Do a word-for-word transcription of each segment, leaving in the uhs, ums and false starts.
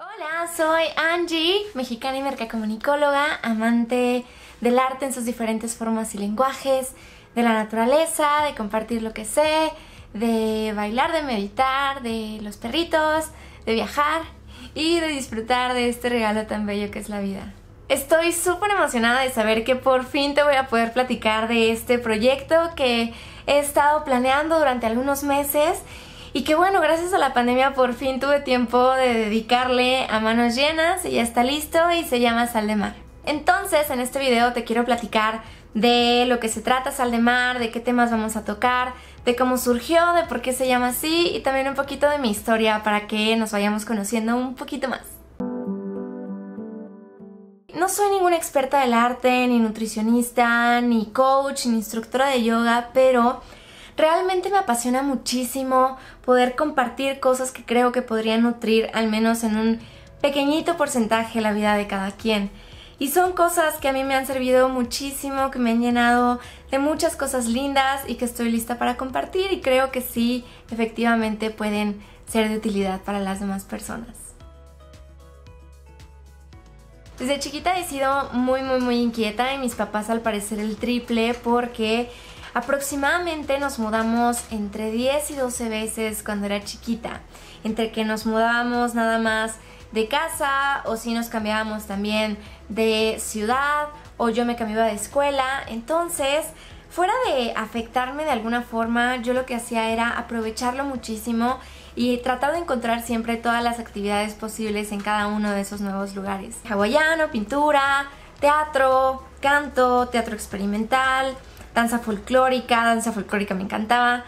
Hola, soy Angie, mexicana y mercacomunicóloga, amante del arte en sus diferentes formas y lenguajes, de la naturaleza, de compartir lo que sé, de bailar, de meditar, de los perritos, de viajar y de disfrutar de este regalo tan bello que es la vida. Estoy súper emocionada de saber que por fin te voy a poder platicar de este proyecto que he estado planeando durante algunos meses y que, bueno, gracias a la pandemia por fin tuve tiempo de dedicarle a manos llenas y ya está listo y se llama Sal de Mar. Entonces, en este video te quiero platicar de lo que se trata Sal de Mar, de qué temas vamos a tocar, de cómo surgió, de por qué se llama así y también un poquito de mi historia para que nos vayamos conociendo un poquito más. No soy ninguna experta del arte, ni nutricionista, ni coach, ni instructora de yoga, pero realmente me apasiona muchísimo poder compartir cosas que creo que podrían nutrir al menos en un pequeñito porcentaje la vida de cada quien. Y son cosas que a mí me han servido muchísimo, que me han llenado de muchas cosas lindas y que estoy lista para compartir y creo que sí, efectivamente pueden ser de utilidad para las demás personas. Desde chiquita he sido muy muy muy inquieta y mis papás al parecer el triple porque aproximadamente nos mudamos entre diez y doce veces cuando era chiquita. Entre que nos mudábamos nada más de casa o si nos cambiábamos también de ciudad o yo me cambiaba de escuela. Entonces, fuera de afectarme de alguna forma, yo lo que hacía era aprovecharlo muchísimo y trataba de encontrar siempre todas las actividades posibles en cada uno de esos nuevos lugares. Hawaiano, pintura, teatro, canto, teatro experimental, danza folclórica, danza folclórica me encantaba.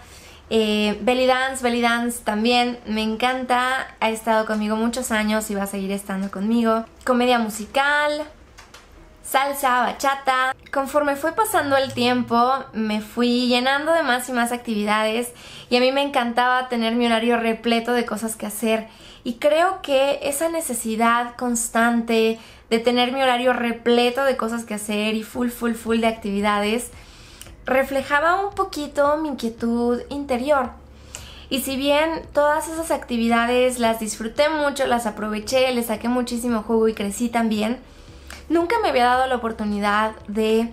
Eh, belly dance, belly dance también me encanta, ha estado conmigo muchos años y va a seguir estando conmigo. Comedia musical, salsa, bachata. Conforme fue pasando el tiempo me fui llenando de más y más actividades y a mí me encantaba tener mi horario repleto de cosas que hacer y creo que esa necesidad constante de tener mi horario repleto de cosas que hacer y full full full de actividades reflejaba un poquito mi inquietud interior. Y si bien todas esas actividades las disfruté mucho, las aproveché, les saqué muchísimo jugo y crecí también, nunca me había dado la oportunidad de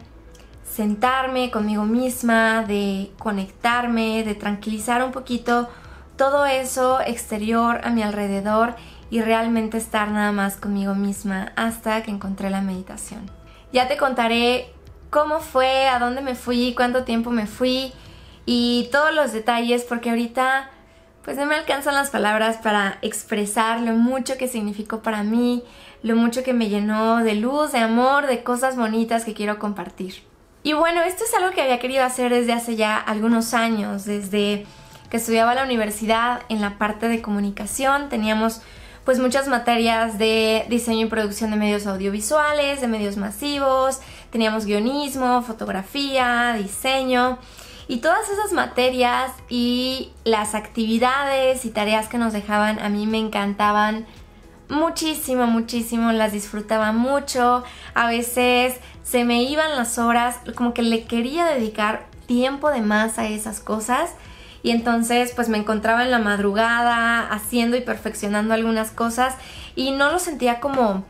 sentarme conmigo misma, de conectarme, de tranquilizar un poquito todo eso exterior a mi alrededor y realmente estar nada más conmigo misma hasta que encontré la meditación. Ya te contaré cómo fue, a dónde me fui, cuánto tiempo me fui y todos los detalles porque ahorita pues no me alcanzan las palabras para expresar lo mucho que significó para mí, lo mucho que me llenó de luz, de amor, de cosas bonitas que quiero compartir. Y bueno, esto es algo que había querido hacer desde hace ya algunos años, desde que estudiaba la universidad en la parte de comunicación teníamos pues muchas materias de diseño y producción de medios audiovisuales, de medios masivos, teníamos guionismo, fotografía, diseño y todas esas materias y las actividades y tareas que nos dejaban a mí me encantaban muchísimo, muchísimo, las disfrutaba mucho, a veces se me iban las horas, como que le quería dedicar tiempo de más a esas cosas. Y entonces pues me encontraba en la madrugada haciendo y perfeccionando algunas cosas y no lo sentía como,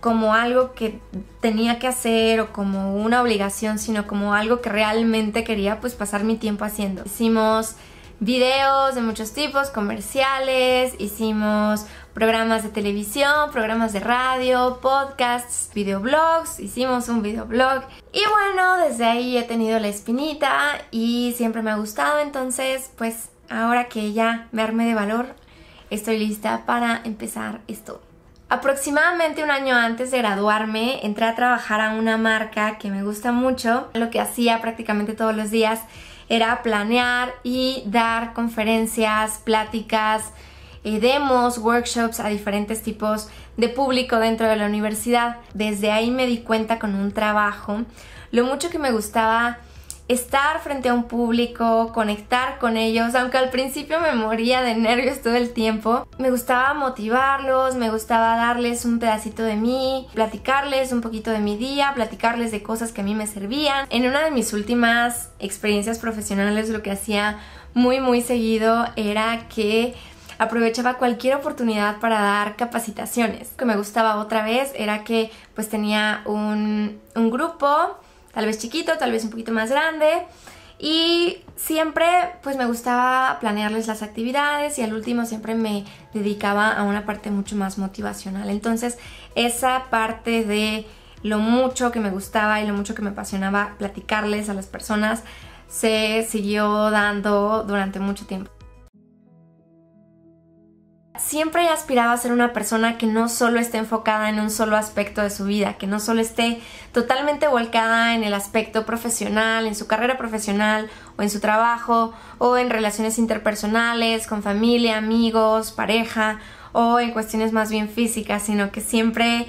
como algo que tenía que hacer o como una obligación, sino como algo que realmente quería pues pasar mi tiempo haciendo. Hicimos videos de muchos tipos, comerciales, hicimos programas de televisión, programas de radio, podcasts, videoblogs, hicimos un videoblog. Y bueno, desde ahí he tenido la espinita y siempre me ha gustado, entonces pues ahora que ya me armé de valor, estoy lista para empezar esto. Aproximadamente un año antes de graduarme, entré a trabajar a una marca que me gusta mucho. Lo que hacía prácticamente todos los días era planear y dar conferencias, pláticas, eh, demos, workshops a diferentes tipos de público dentro de la universidad. Desde ahí me di cuenta con un trabajo lo mucho que me gustaba estar frente a un público, conectar con ellos, aunque al principio me moría de nervios todo el tiempo. Me gustaba motivarlos, me gustaba darles un pedacito de mí, platicarles un poquito de mi día, platicarles de cosas que a mí me servían. En una de mis últimas experiencias profesionales lo que hacía muy muy seguido era que aprovechaba cualquier oportunidad para dar capacitaciones. Lo que me gustaba otra vez era que pues tenía un, un grupo, tal vez chiquito, tal vez un poquito más grande, y siempre pues me gustaba planearles las actividades y al último siempre me dedicaba a una parte mucho más motivacional. Entonces esa parte de lo mucho que me gustaba y lo mucho que me apasionaba platicarles a las personas se siguió dando durante mucho tiempo. Siempre aspiraba a ser una persona que no solo esté enfocada en un solo aspecto de su vida, que no solo esté totalmente volcada en el aspecto profesional, en su carrera profesional o en su trabajo o en relaciones interpersonales, con familia, amigos, pareja o en cuestiones más bien físicas, sino que siempre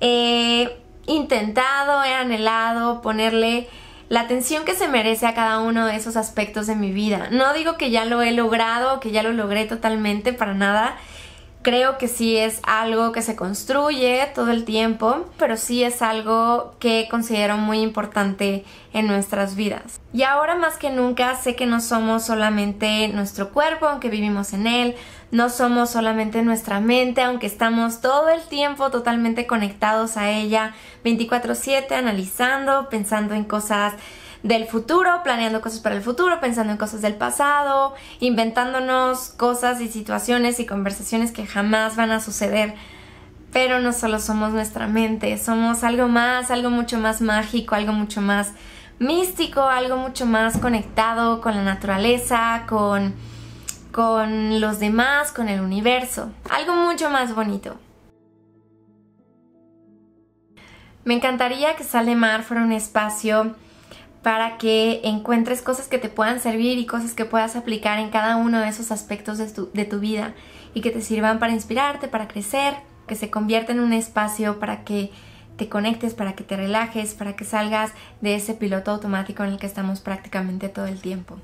he intentado, he anhelado ponerle la atención que se merece a cada uno de esos aspectos de mi vida. No digo que ya lo he logrado, que ya lo logré totalmente, para nada. Creo que sí es algo que se construye todo el tiempo, pero sí es algo que considero muy importante en nuestras vidas. Y ahora más que nunca sé que no somos solamente nuestro cuerpo, aunque vivimos en él, no somos solamente nuestra mente, aunque estamos todo el tiempo totalmente conectados a ella, veinticuatro siete, analizando, pensando en cosas del futuro, planeando cosas para el futuro, pensando en cosas del pasado, inventándonos cosas y situaciones y conversaciones que jamás van a suceder. Pero no solo somos nuestra mente, somos algo más, algo mucho más mágico, algo mucho más místico, algo mucho más conectado con la naturaleza, con, con los demás, con el universo. Algo mucho más bonito. Me encantaría que Sal de Mar fuera un espacio para que encuentres cosas que te puedan servir y cosas que puedas aplicar en cada uno de esos aspectos de tu, de tu vida y que te sirvan para inspirarte, para crecer, que se convierta en un espacio para que te conectes, para que te relajes, para que salgas de ese piloto automático en el que estamos prácticamente todo el tiempo.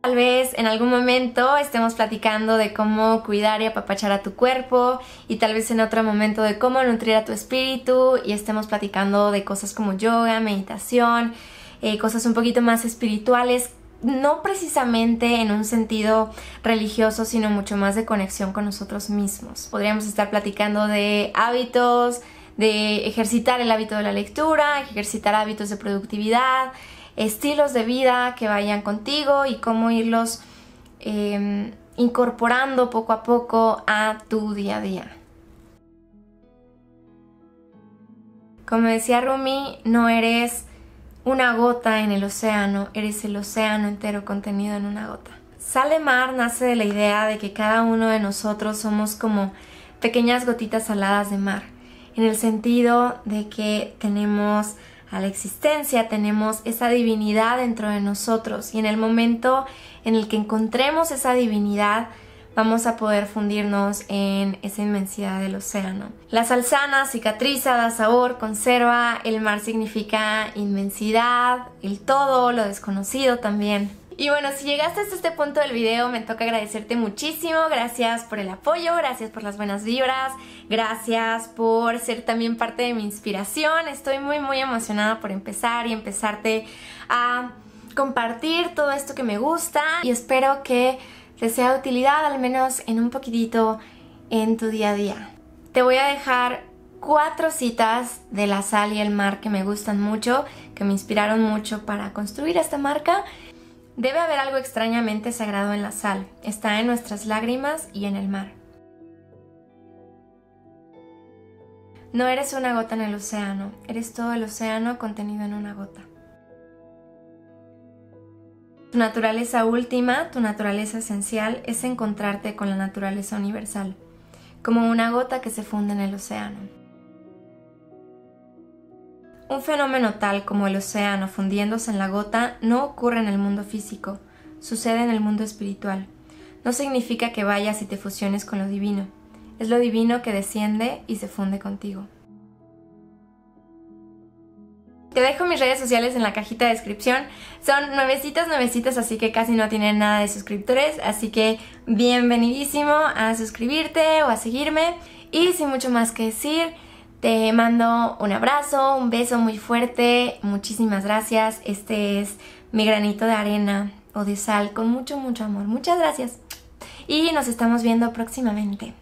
Tal vez en algún momento estemos platicando de cómo cuidar y apapachar a tu cuerpo, y tal vez en otro momento de cómo nutrir a tu espíritu y estemos platicando de cosas como yoga, meditación, eh, cosas un poquito más espirituales, no precisamente en un sentido religioso, sino mucho más de conexión con nosotros mismos. Podríamos estar platicando de hábitos, de ejercitar el hábito de la lectura, ejercitar hábitos de productividad, estilos de vida que vayan contigo y cómo irlos eh, incorporando poco a poco a tu día a día. Como decía Rumi, no eres una gota en el océano, eres el océano entero contenido en una gota. Sal de Mar nace de la idea de que cada uno de nosotros somos como pequeñas gotitas saladas de mar, en el sentido de que tenemos a la existencia, tenemos esa divinidad dentro de nosotros, y en el momento en el que encontremos esa divinidad vamos a poder fundirnos en esa inmensidad del océano. La sal sana, cicatriza, da sabor, conserva. El mar significa inmensidad, el todo, lo desconocido también. Y bueno, si llegaste hasta este punto del video, me toca agradecerte muchísimo. Gracias por el apoyo, gracias por las buenas vibras, gracias por ser también parte de mi inspiración. Estoy muy muy emocionada por empezar y empezarte a compartir todo esto que me gusta, y espero que te sea de utilidad al menos en un poquitito en tu día a día. Te voy a dejar cuatro citas de la sal y el mar que me gustan mucho, que me inspiraron mucho para construir esta marca. Debe haber algo extrañamente sagrado en la sal. Está en nuestras lágrimas y en el mar. No eres una gota en el océano, eres todo el océano contenido en una gota. Tu naturaleza última, tu naturaleza esencial, es encontrarte con la naturaleza universal, como una gota que se funde en el océano. Un fenómeno tal como el océano fundiéndose en la gota no ocurre en el mundo físico, sucede en el mundo espiritual. No significa que vayas y te fusiones con lo divino, es lo divino que desciende y se funde contigo. Te dejo mis redes sociales en la cajita de descripción. Son nuevecitas, nuevecitas, así que casi no tienen nada de suscriptores, así que bienvenidísimo a suscribirte o a seguirme, y sin mucho más que decir, te mando un abrazo, un beso muy fuerte, muchísimas gracias. Este es mi granito de arena o de sal con mucho, mucho amor. Muchas gracias y nos estamos viendo próximamente.